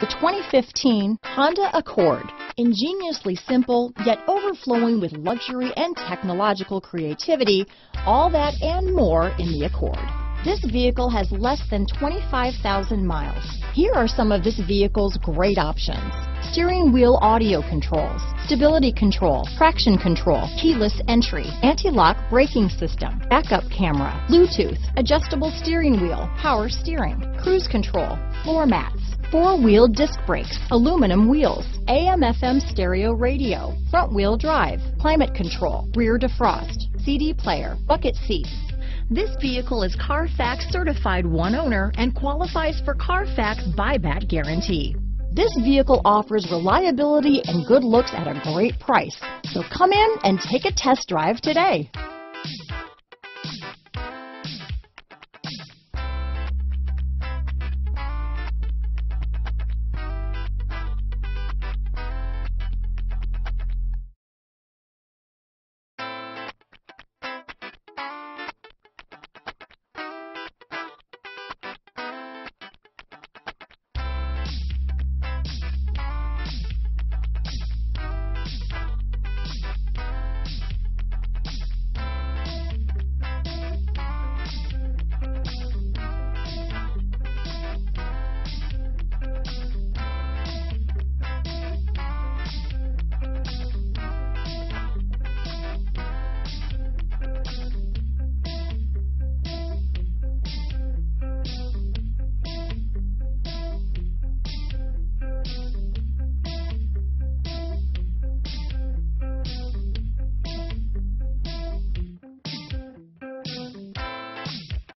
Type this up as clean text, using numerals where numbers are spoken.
The 2015 Honda Accord. Ingeniously simple, yet overflowing with luxury and technological creativity, all that and more in the Accord. This vehicle has less than 25,000 miles. Here are some of this vehicle's great options. Steering wheel audio controls, stability control, traction control, keyless entry, anti-lock braking system, backup camera, Bluetooth, adjustable steering wheel, power steering, cruise control, floor mats, four-wheel disc brakes, aluminum wheels, AM/FM stereo radio, front-wheel drive, climate control, rear defrost, CD player, bucket seats. This vehicle is Carfax certified one owner and qualifies for Carfax buyback guarantee. This vehicle offers reliability and good looks at a great price. So come in and take a test drive today.